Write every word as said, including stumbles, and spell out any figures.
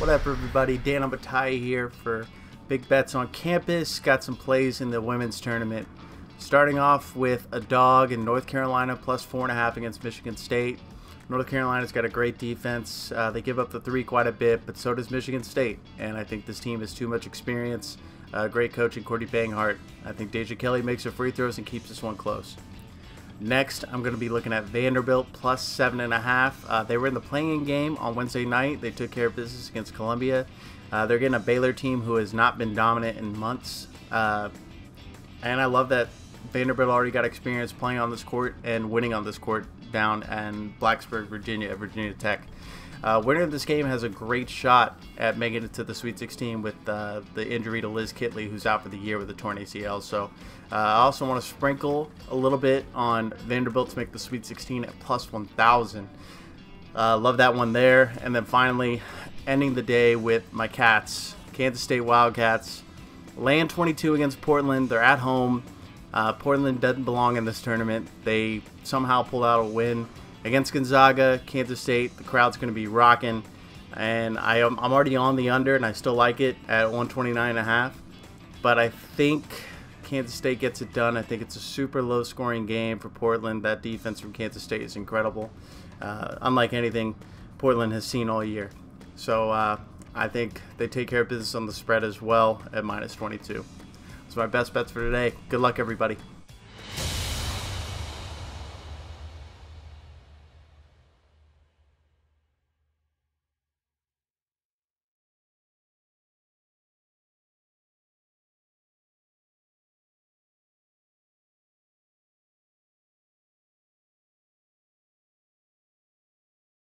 What up, everybody? Dano Mataya here for Big Bets on Campus. Got some plays in the women's tournament. Starting off with a dog in North Carolina, plus four and a half against Michigan State. North Carolina's got a great defense. Uh, they give up the three quite a bit, but so does Michigan State. And I think this team has too much experience. Uh, great coaching, Courtney Banghart. I think Deja Kelly makes her free throws and keeps this one close. Next, I'm going to be looking at Vanderbilt plus seven and a half. Uh, they were in the play-in game on Wednesday night. They took care of business against Columbia. Uh, they're getting a Baylor team who has not been dominant in months. Uh, and I love that Vanderbilt already got experience playing on this court and winning on this court down in Blacksburg, Virginia, at Virginia Tech. Uh, winner of this game has a great shot at making it to the Sweet sixteen with uh, the injury to Liz Kitley, who's out for the year with a torn A C L. So uh, I also want to sprinkle a little bit on Vanderbilt to make the Sweet sixteen at plus one thousand. Uh, love that one there. And then finally, ending the day with my Cats, Kansas State Wildcats. Laying twenty-two against Portland. They're at home. Uh, Portland doesn't belong in this tournament. They somehow pulled out a win against Gonzaga, Kansas State. The crowd's going to be rocking, and I am, I'm already on the under, and I still like it at one twenty-nine and a half. But I think Kansas State gets it done. I think it's a super low-scoring game for Portland. That defense from Kansas State is incredible, uh, unlike anything Portland has seen all year. So uh, I think they take care of business on the spread as well at minus twenty-two. That's my best bets for today. Good luck, everybody.